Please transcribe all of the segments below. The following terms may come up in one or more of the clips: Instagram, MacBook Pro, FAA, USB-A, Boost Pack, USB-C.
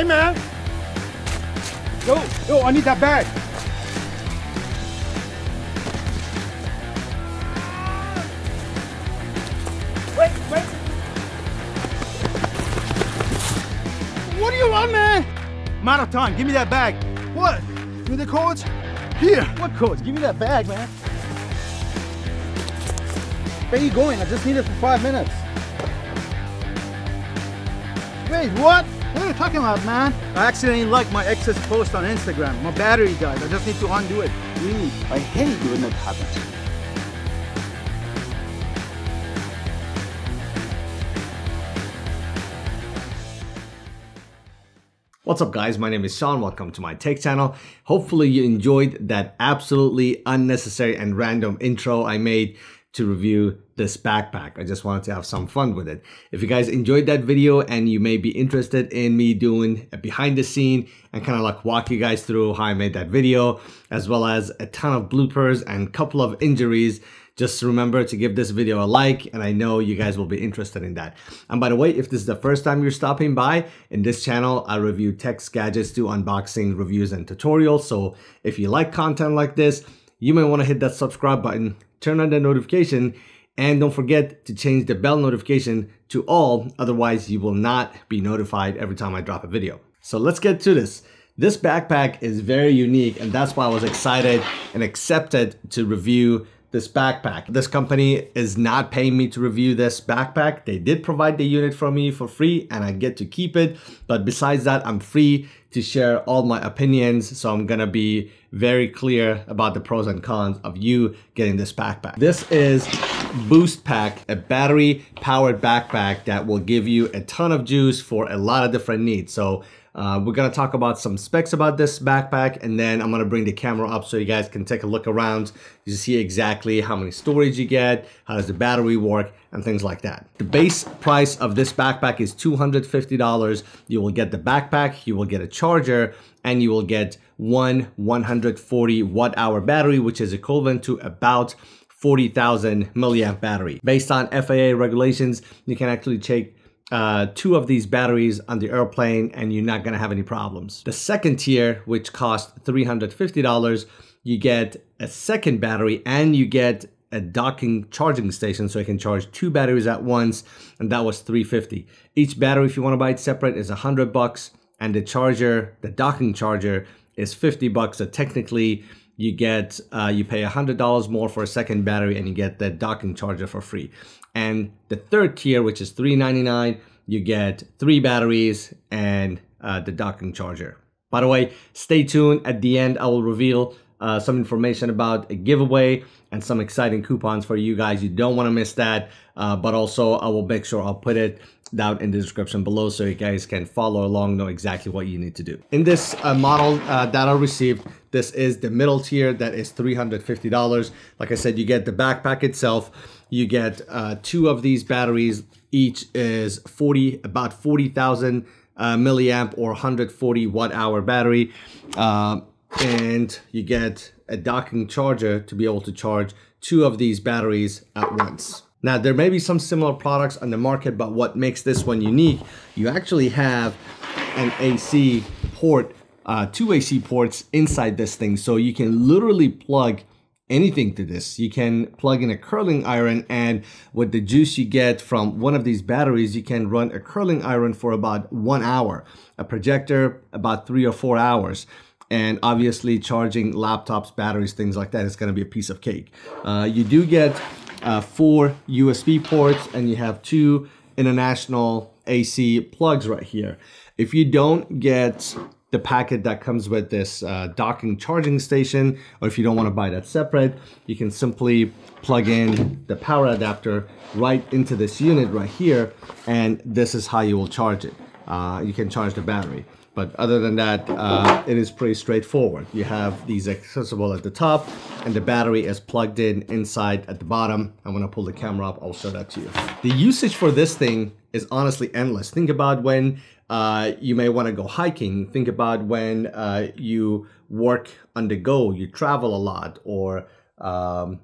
Hey, man. Yo, I need that bag. Wait. What do you want, man? I'm out of time. Give me that bag. What? Give me the codes? Here. What codes? Give me that bag, man. Where are you going? I just need it for 5 minutes. Wait, what? What are you talking about, man? I accidentally liked my ex's post on Instagram. My battery died. I just need to undo it. Really? I hate it when that happens. What's up, guys? My name is Sean. Welcome to my tech channel. Hopefully you enjoyed that absolutely unnecessary and random intro I made to review this backpack. I just wanted to have some fun with it. If you guys enjoyed that video and you may be interested in me doing a behind the scene and kind of like walk you guys through how I made that video, as well as a ton of bloopers and a couple of injuries, just remember to give this video a like, and I know you guys will be interested in that. And by the way, if this is the first time you're stopping by, in this channel, I review techs, gadgets, do unboxing, reviews, and tutorials. So if you like content like this, you may want to hit that subscribe button, turn on the notification, and don't forget to change the bell notification to all, otherwise you will not be notified every time I drop a video. So let's get to this. This backpack is very unique, and that's why I was excited and accepted to review this backpack. This company is not paying me to review this backpack. They did provide the unit for me for free and I get to keep it. But besides that, I'm free to share all my opinions. So I'm gonna be very clear about the pros and cons of you getting this backpack. This is Boost Pack, a battery powered backpack that will give you a ton of juice for a lot of different needs. So we're gonna talk about some specs about this backpack, and then I'm gonna bring the camera up so you guys can take a look around. You see exactly how many storage you get, how does the battery work, and things like that. The base price of this backpack is $250. You will get the backpack, you will get a charger, and you will get one 140 watt-hour battery, which is equivalent to about 40,000 milliamp battery. Based on FAA regulations, you can actually take two of these batteries on the airplane and you're not gonna have any problems. The second tier, which costs $350, you get a second battery and you get a docking charging station, so you can charge two batteries at once, and that was $350. Each battery, if you wanna buy it separate, is $100, and the charger, the docking charger, is $50. So technically, you get, you pay $100 more for a second battery and you get the docking charger for free. And the third tier, which is $399, you get three batteries and the docking charger. By the way, stay tuned. At the end, I will reveal some information about a giveaway and some exciting coupons for you guys. You don't want to miss that, but also I will make sure I'll put it down in the description below so you guys can follow along, know exactly what you need to do. In this model that I received, this is the middle tier that is $350. Like I said, you get the backpack itself, you get two of these batteries, each is about 40,000 milliamp or 140 watt hour battery, and you get a docking charger to be able to charge two of these batteries at once. Now, there may be some similar products on the market, but what makes this one unique, you actually have an AC port, two AC ports inside this thing. So you can literally plug anything to this. You can plug in a curling iron, and with the juice you get from one of these batteries, you can run a curling iron for about 1 hour, a projector about 3 or 4 hours. And obviously charging laptops, batteries, things like that is gonna be a piece of cake. You do get four USB ports, and you have two international AC plugs right here. If you don't get the packet that comes with this docking charging station, or if you don't want to buy that separate, you can simply plug in the power adapter right into this unit right here, and this is how you will charge it. You can charge the battery. But other than that, it is pretty straightforward. You have these accessible at the top, and the battery is plugged in inside at the bottom. And when I pull the camera up, I'll show that to you. The usage for this thing is honestly endless. Think about when you may want to go hiking. Think about when you work on the go, you travel a lot, or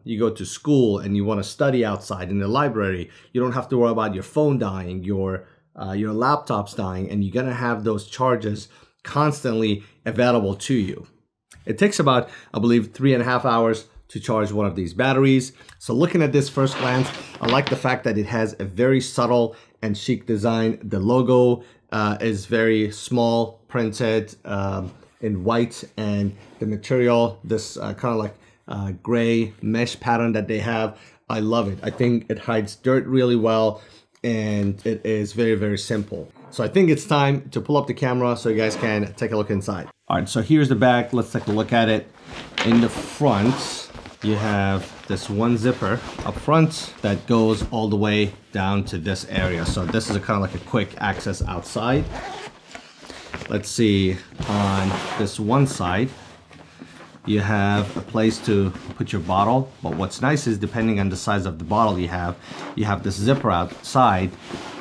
you go to school and you want to study outside in the library. You don't have to worry about your phone dying, your your laptop's dying, and you're going to have those charges constantly available to you. It takes about, I believe, 3.5 hours to charge one of these batteries. So looking at this first glance, I like the fact that it has a very subtle and chic design. The logo is very small, printed in white, and the material, this kind of like gray mesh pattern that they have, I love it. I think it hides dirt really well, and it is very, very simple. So I think it's time to pull up the camera so you guys can take a look inside. All right, so here's the back. Let's take a look at it. In the front, you have this one zipper up front that goes all the way down to this area. So this is a kind of like a quick access outside. Let's see, on this one side, you have a place to put your bottle, but what's nice is, depending on the size of the bottle you have this zipper outside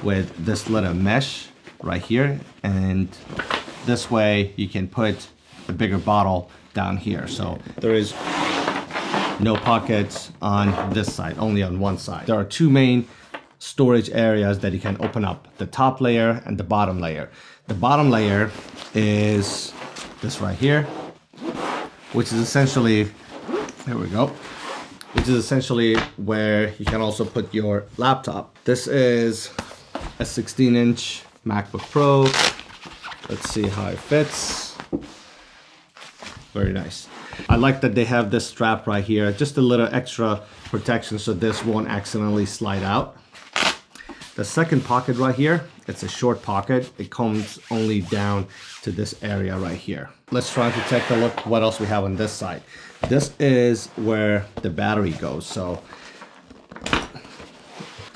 with this little mesh right here, and this way you can put a bigger bottle down here. So there is no pockets on this side, only on one side. There are two main storage areas that you can open up, the top layer and the bottom layer. The bottom layer is this right here, which is essentially, there we go, which is essentially where you can also put your laptop. This is a 16-inch MacBook Pro. Let's see how it fits. Very nice. I like that they have this strap right here, just a little extra protection so this won't accidentally slide out. The second pocket right here, it's a short pocket. It comes only down to this area right here. Let's try to take a look what else we have on this side. This is where the battery goes. So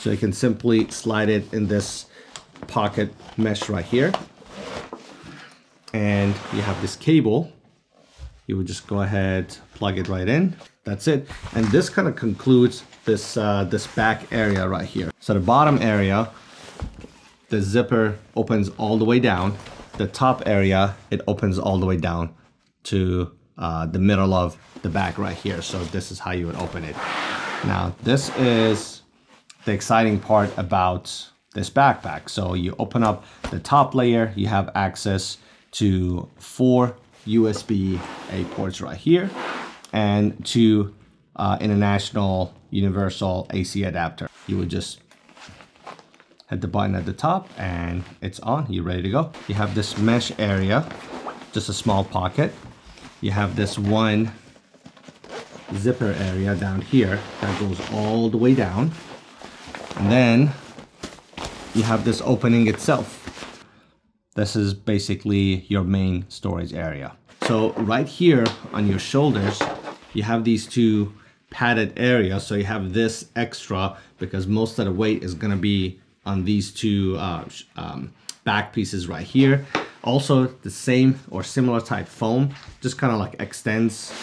you can simply slide it in this pocket mesh right here. And you have this cable. You would just go ahead, plug it right in. That's it. And this kind of concludes this, this back area right here. So the bottom area, the zipper opens all the way down. The top area, it opens all the way down to the middle of the back right here. So this is how you would open it. Now, this is the exciting part about this backpack. So you open up the top layer, you have access to 4 USB-A ports right here and 2 international universal AC adapter. You would just hit the button at the top and it's on, you're ready to go. You have this mesh area, just a small pocket. You have this one zipper area down here that goes all the way down. And then you have this opening itself. This is basically your main storage area. So right here on your shoulders, you have these two padded areas. So you have this extra because most of the weight is gonna be on these two back pieces right here. Also the same or similar type foam, just kind of like extends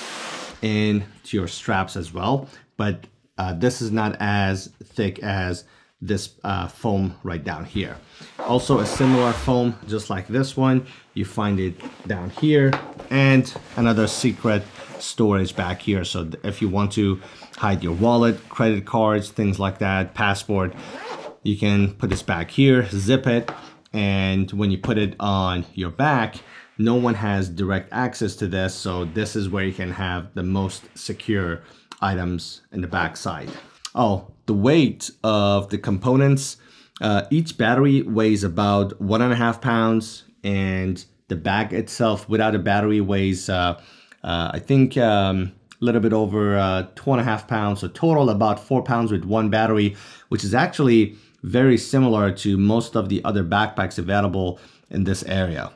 into your straps as well. But this is not as thick as this foam right down here. Also a similar foam, just like this one, you find it down here, and another secret storage back here. So if you want to hide your wallet, credit cards, things like that, passport, you can put this back here, zip it, and when you put it on your back, no one has direct access to this, so this is where you can have the most secure items in the back side. Oh, the weight of the components, each battery weighs about 1.5 pounds, and the bag itself without a battery weighs, I think, a little bit over 2.5 pounds, so total about 4 pounds with one battery, which is actually very similar to most of the other backpacks available in this area.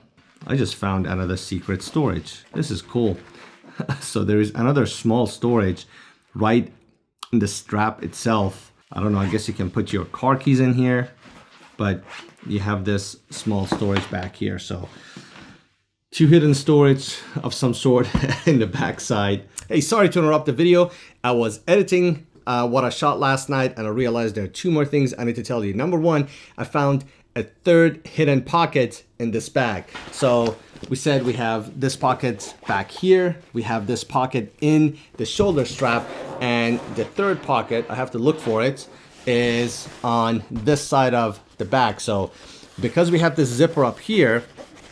I just found another secret storage. This is cool. So there is another small storage right in the strap itself. I don't know, I guess you can put your car keys in here, but you have this small storage back here. So 2 hidden storage of some sort in the backside. Hey, sorry to interrupt the video. I was editing what I shot last night, and I realized there are 2 more things I need to tell you. Number one, I found a 3rd hidden pocket in this bag. So we said we have this pocket back here, we have this pocket in the shoulder strap, and the 3rd pocket, I have to look for it, is on this side of the back. So because we have this zipper up here,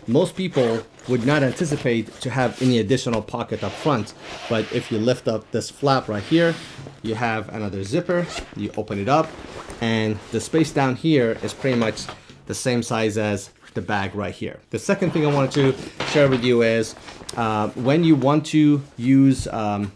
most people would not anticipate to have any additional pocket up front. But if you lift up this flap right here, you have another zipper, you open it up, and the space down here is pretty much the same size as the bag right here. The second thing I wanted to share with you is when you want to use the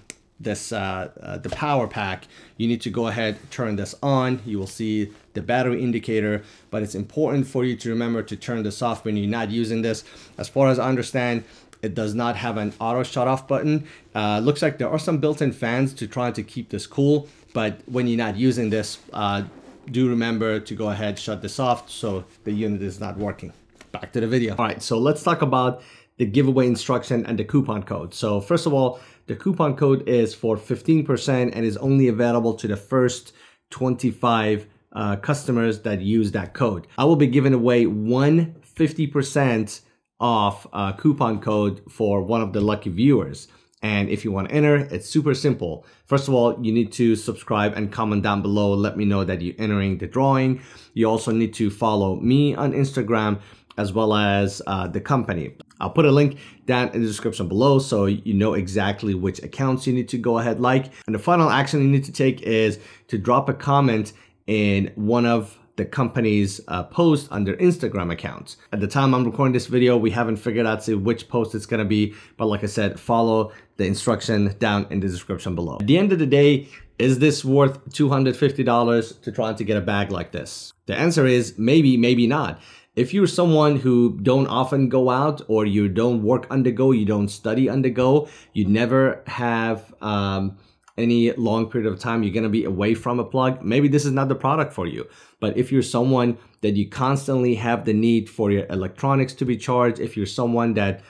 power pack, you need to go ahead, turn this on. You will see the battery indicator, but it's important for you to remember to turn this off when you're not using this. As far as I understand, it does not have an auto shut off button. Looks like there are some built-in fans to try to keep this cool, but when you're not using this, do remember to go ahead, shut this off so the unit is not working. Back to the video. All right, so let's talk about the giveaway instruction and the coupon code. So first of all, the coupon code is for 15% and is only available to the first 25 customers that use that code. I will be giving away one 50% off coupon code for one of the lucky viewers. And if you want to enter, it's super simple. First of all, you need to subscribe and comment down below. Let me know that you're entering the drawing. You also need to follow me on Instagram as well as the company. I'll put a link down in the description below so you know exactly which accounts you need to go ahead like. And the final action you need to take is to drop a comment in one of the company's post on their Instagram accounts. At the time I'm recording this video, we haven't figured out which post it's gonna be, but like I said, follow the instruction down in the description below. At the end of the day, is this worth $250 to try to get a bag like this? The answer is maybe, maybe not. If you're someone who don't often go out, or you don't work on the go, you don't study on the go, you never have any long period of time, you're gonna be away from a plug, maybe this is not the product for you. But if you're someone that you constantly have the need for your electronics to be charged, if you're someone that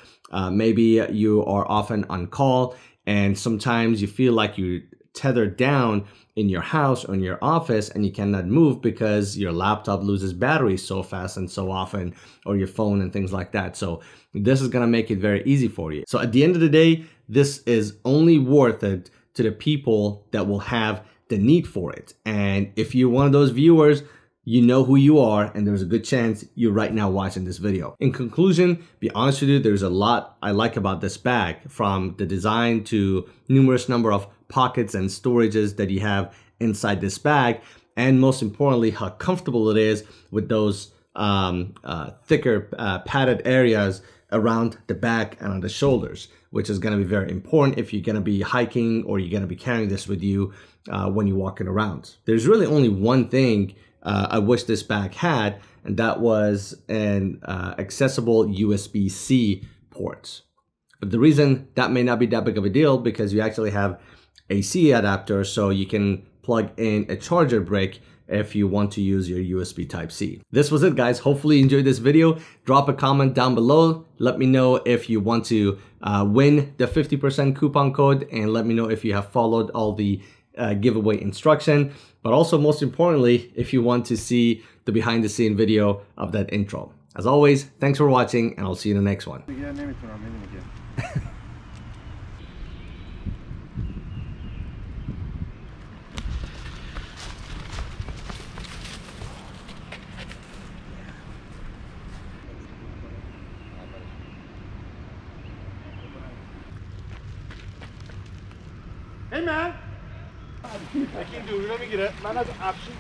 maybe you are often on call and sometimes you feel like you're tethered down in your house or in your office and you cannot move because your laptop loses battery so fast and so often, or your phone and things like that. So this is gonna make it very easy for you. So at the end of the day, this is only worth it to the people that will have the need for it. And if you're one of those viewers, you know who you are, and there's a good chance you're right now watching this video. In conclusion, be honest with you, there's a lot I like about this bag, from the design to numerous number of pockets and storages that you have inside this bag, and most importantly, how comfortable it is with those thicker padded areas around the back and on the shoulders, which is going to be very important if you're going to be hiking or you're going to be carrying this with you when you're walking around. There's really only one thing I wish this bag had, and that was an accessible USB-C port. But the reason that may not be that big of a deal, because you actually have a C adapter, so you can plug in a charger brick if you want to use your USB Type-C. This was it, guys. Hopefully you enjoyed this video. Drop a comment down below. Let me know if you want to win the 50% coupon code, and let me know if you have followed all the giveaway instruction. But also, most importantly, if you want to see the behind the scene video of that intro. As always, thanks for watching, and I'll see you in the next one. Hey man! I can do it, let me get it. Man has an option.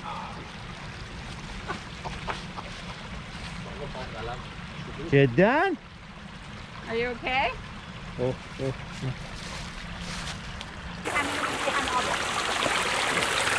Get done? Are you okay? Oh.